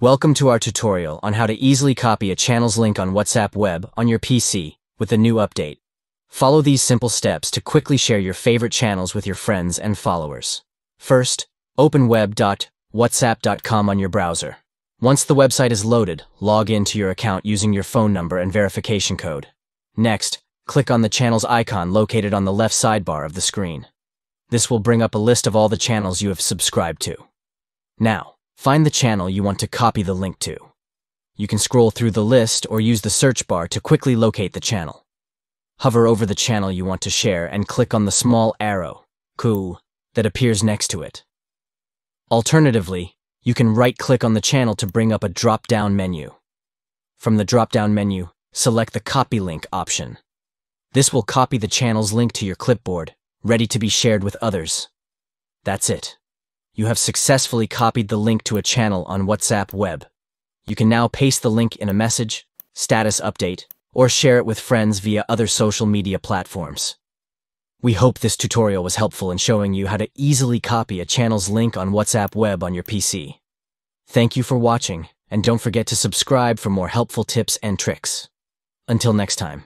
Welcome to our tutorial on how to easily copy a channel's link on WhatsApp Web on your PC with the new update. Follow these simple steps to quickly share your favorite channels with your friends and followers. First, open web.WhatsApp.com on your browser. Once the website is loaded, log in to your account using your phone number and verification code. Next, click on the channel's icon located on the left sidebar of the screen. This will bring up a list of all the channels you have subscribed to. Now, find the channel you want to copy the link to. You can scroll through the list or use the search bar to quickly locate the channel. Hover over the channel you want to share and click on the small arrow, cool, that appears next to it. Alternatively, you can right-click on the channel to bring up a drop-down menu. From the drop-down menu, select the Copy Link option. This will copy the channel's link to your clipboard, ready to be shared with others. That's it. You have successfully copied the link to a channel on WhatsApp Web. You can now paste the link in a message, status update, or share it with friends via other social media platforms. We hope this tutorial was helpful in showing you how to easily copy a channel's link on WhatsApp Web on your PC. Thank you for watching, and don't forget to subscribe for more helpful tips and tricks. Until next time.